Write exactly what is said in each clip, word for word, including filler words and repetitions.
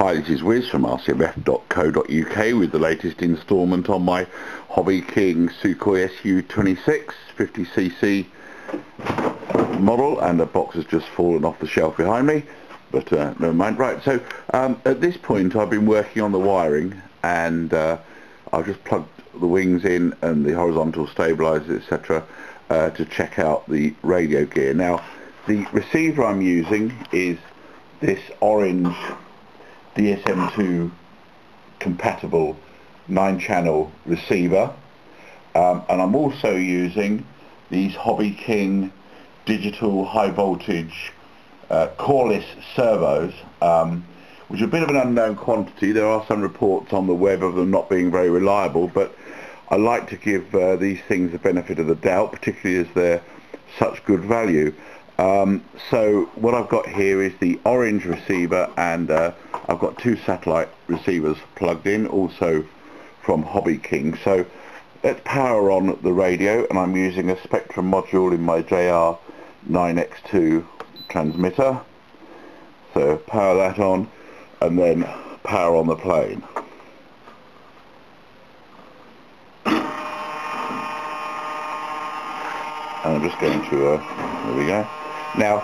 Hi, this is Wiz from r c m f dot co dot u k with the latest instalment on my Hobby King Sukhoi S U twenty-six fifty c c model, and the box has just fallen off the shelf behind me, but uh, never mind. Right, so um, at this point I've been working on the wiring, and uh, I've just plugged the wings in and the horizontal stabilizers, et cetera uh, to check out the radio gear. Now, the receiver I'm using is this orange D S M two compatible nine channel receiver, um, and I'm also using these Hobby King digital high voltage uh, coreless servos, um, which are a bit of an unknown quantity. There are some reports on the web of them not being very reliable, but I like to give uh, these things the benefit of the doubt, particularly as they're such good value. Um, so what I've got here is the orange receiver, and uh, I've got two satellite receivers plugged in, also from Hobby King. So let's power on the radio, and I'm using a Spektrum module in my J R nine X two transmitter. So power that on, and then power on the plane. And I'm just going to, uh, there we go. Now,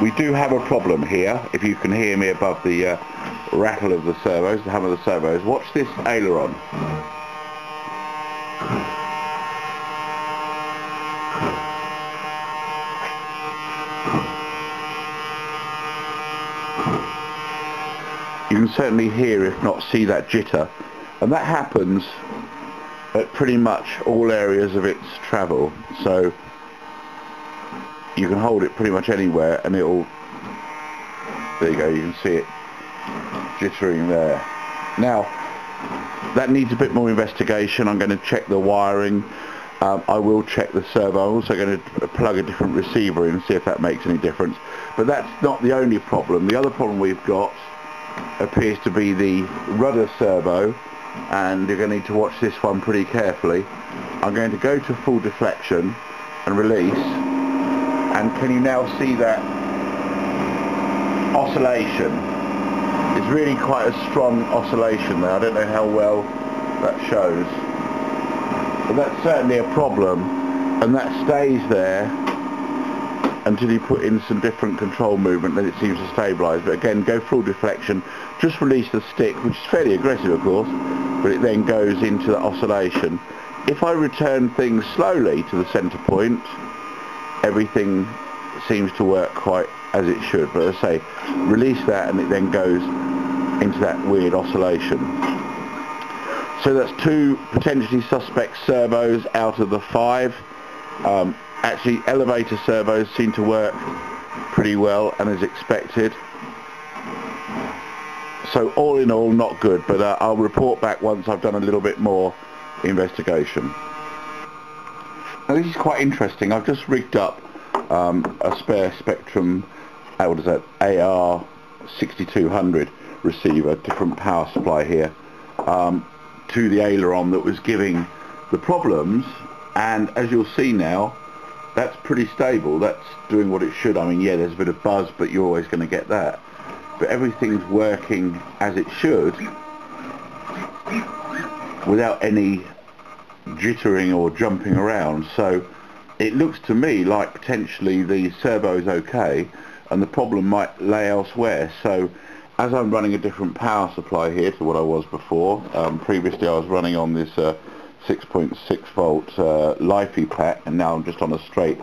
we do have a problem here, if you can hear me above the uh, rattle of the servos, the hum of the servos. Watch this aileron. You can certainly hear, if not see, that jitter, and that happens at pretty much all areas of its travel. So you can hold it pretty much anywhere and it'll, there you go, you can see it jittering there. Now, that needs a bit more investigation. I'm going to check the wiring, um, I will check the servo, I'm also going to plug a different receiver in and see if that makes any difference. But that's not the only problem. The other problem we've got appears to be the rudder servo, and you're going to need to watch this one pretty carefully. I'm going to go to full deflection and release. And can you now see that oscillation? It's really quite a strong oscillation there. I don't know how well that shows. But that's certainly a problem, and that stays there until you put in some different control movement, then it seems to stabilise. But again, go full deflection, just release the stick, which is fairly aggressive of course, but it then goes into the oscillation. If I return things slowly to the centre point, everything seems to work quite as it should, but as I say, release that and it then goes into that weird oscillation. So that's two potentially suspect servos out of the five. Um, actually, elevator servos seem to work pretty well and as expected. So all in all, not good, but uh, I'll report back once I've done a little bit more investigation. Now, this is quite interesting. I've just rigged up um, a spare Spektrum, what is that, A R sixty-two hundred receiver, different power supply here, um, to the aileron that was giving the problems, and as you'll see now, that's pretty stable. That's doing what it should. I mean, yeah, there's a bit of buzz, but you're always going to get that. But everything's working as it should without any jittering or jumping around. So it looks to me like potentially the servo is okay and the problem might lay elsewhere. So as I'm running a different power supply here to what I was before, um, previously I was running on this six point six uh, volt uh, LiFe pack, and now I'm just on a straight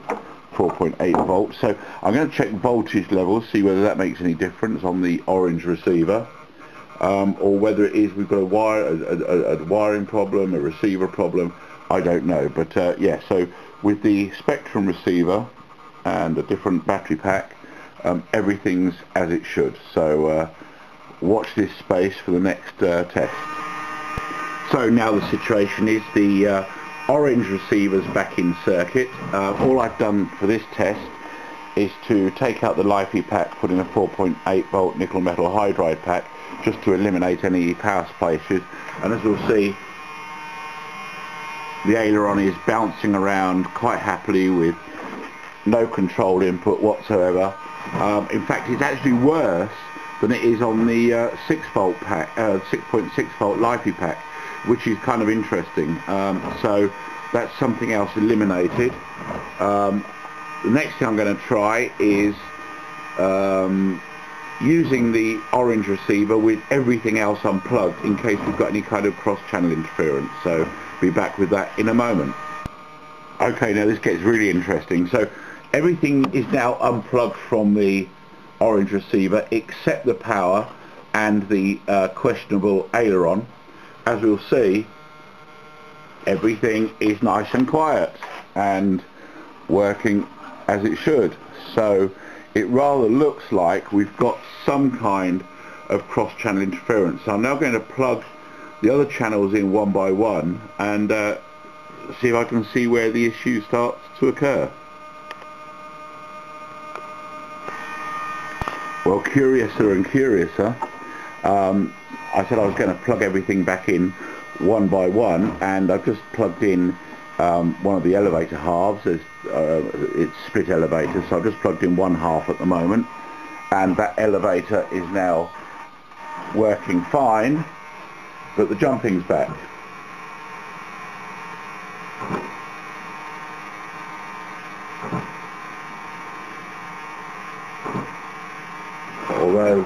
four point eight volt. So I'm going to check voltage levels, see whether that makes any difference on the orange receiver. Um, or whether it is we've got a, wire, a, a, a wiring problem, a receiver problem, I don't know. But uh, yeah, so with the Spektrum receiver and a different battery pack, um, everything's as it should. So uh, watch this space for the next uh, test. So now the situation is the uh, orange receiver's back in circuit. Uh, all I've done for this test is to take out the LiFe pack, put in a four point eight volt nickel metal hydride pack, just to eliminate any power supply issues, and as you'll see, the aileron is bouncing around quite happily with no control input whatsoever. Um, in fact, it's actually worse than it is on the uh, six volt pack, uh, six point six volt LiFe pack, which is kind of interesting. Um, so that's something else eliminated. Um, the next thing I'm going to try is um, using the Orange receiver with everything else unplugged in case we've got any kind of cross-channel interference. So be back with that in a moment. Okay, now this gets really interesting. So everything is now unplugged from the Orange receiver except the power and the uh, questionable aileron. As we'll see, everything is nice and quiet and working as it should. So it rather looks like we've got some kind of cross-channel interference. So I'm now going to plug the other channels in one by one and uh, see if I can see where the issue starts to occur. Well, curiouser and curiouser. Um, I said I was going to plug everything back in one by one, and I've just plugged in um, one of the elevator halves. It's, uh, it's split elevator, so I've just plugged in one half at the moment, and that elevator is now working fine, but the jumping's back. Although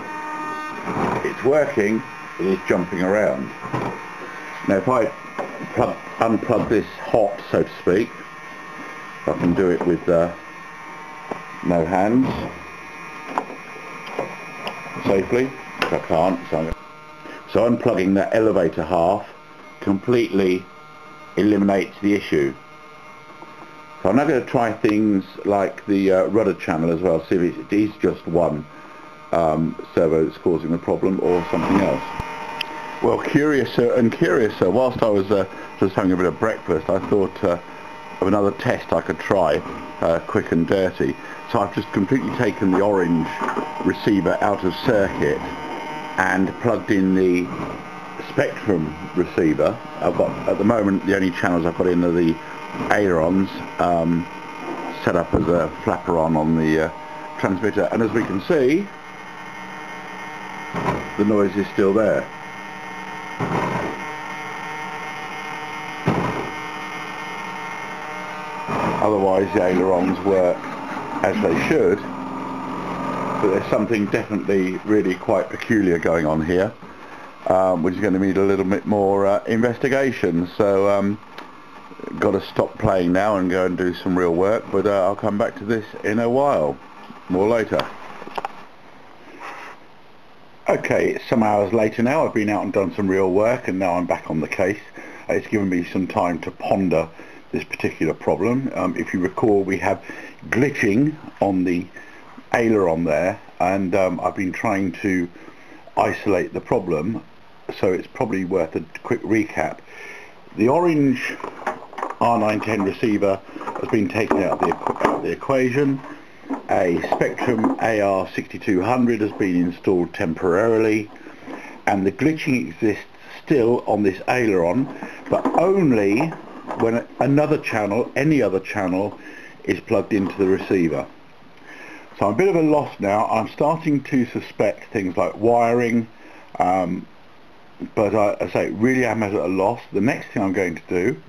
it's working, it is jumping around. Now if I plug, unplug this hot, so to speak, I can do it with uh, no hands, safely, which I can't. So, so unplugging that elevator half completely eliminates the issue. So I'm now going to try things like the uh, rudder channel as well, see if it is just one um, servo that's causing the problem or something else. Well, curiouser and curiouser, whilst I was uh, just having a bit of breakfast, I thought uh, of another test I could try, uh, quick and dirty. So I've just completely taken the Orange receiver out of circuit and plugged in the Spektrum receiver. I've got, at the moment, the only channels I've got in are the ailerons, um, set up as a flapper on on the uh, transmitter, and as we can see, the noise is still there. Otherwise the ailerons work as they should, but there's something definitely really quite peculiar going on here, um, which is going to need a little bit more uh, investigation. So um, got to stop playing now and go and do some real work, but uh, I'll come back to this in a while, more later. Okay, it's some hours later now. I've been out and done some real work, and now I'm back on the case. It's given me some time to ponder this particular problem. Um, if you recall, we have glitching on the aileron there, and um, I've been trying to isolate the problem, so it's probably worth a quick recap. The Orange R nine ten receiver has been taken out of the, out of the equation. A Spektrum A R sixty-two hundred has been installed temporarily, and the glitching exists still on this aileron, but only when another channel, any other channel, is plugged into the receiver. So I'm a bit of a loss now. I'm starting to suspect things like wiring, um, but I, I say really I'm at a loss. The next thing I'm going to do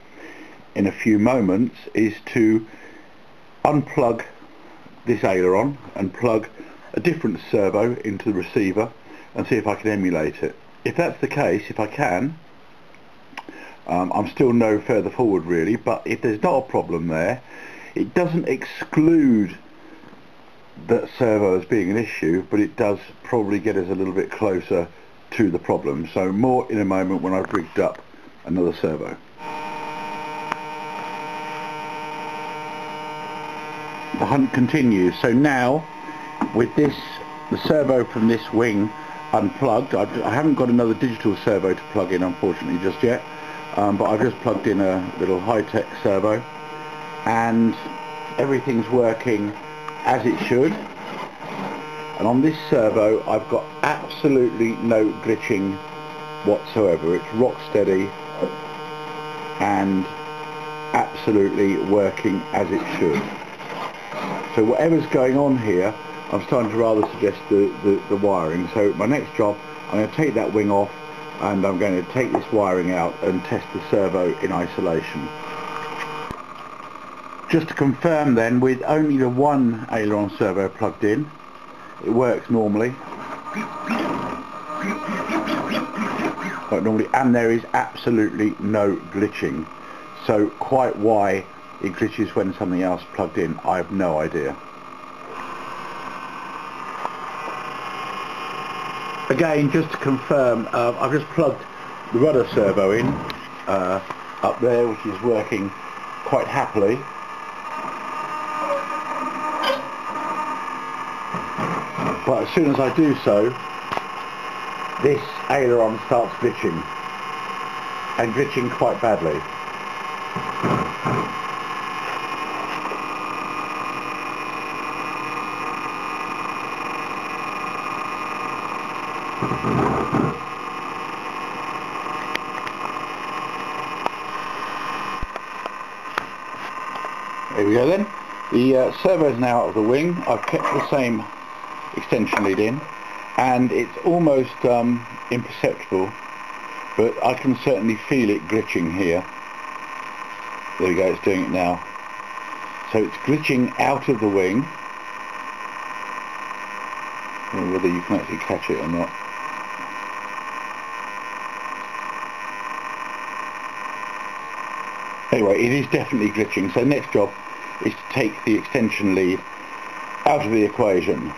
in a few moments is to unplug this aileron and plug a different servo into the receiver and see if I can emulate it. If that's the case, if I can, Um, I'm still no further forward really, but if there's not a problem there, it doesn't exclude that servo as being an issue, but it does probably get us a little bit closer to the problem. So more in a moment when I've rigged up another servo. The hunt continues. So now with this, the servo from this wing unplugged, I, I haven't got another digital servo to plug in unfortunately just yet. Um, but I've just plugged in a little high-tech servo and everything's working as it should, and on this servo I've got absolutely no glitching whatsoever. It's rock steady and absolutely working as it should. So whatever's going on here, I'm starting to rather suggest the, the, the wiring. So my next job, I'm going to take that wing off and I'm going to take this wiring out and test the servo in isolation. Just to confirm then, with only the one aileron servo plugged in, it works normally. Like normally, and there is absolutely no glitching. So quite why it glitches when something else plugged in, I have no idea. Again, just to confirm, uh, I've just plugged the rudder servo in uh, up there, which is working quite happily. But as soon as I do so, this aileron starts glitching, and glitching quite badly. There we go then. The uh, servo is now out of the wing. I've kept the same extension lead in, and it's almost um, imperceptible, but I can certainly feel it glitching here. There we go, it's doing it now. So it's glitching out of the wing. I don't know whether you can actually catch it or not. Anyway, it is definitely glitching, so next job is to take the extension lead out of the equation.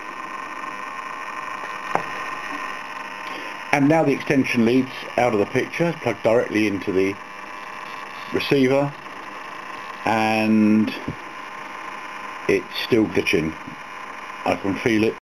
And now the extension lead's out of the picture, plugged directly into the receiver, and it's still glitching. I can feel it,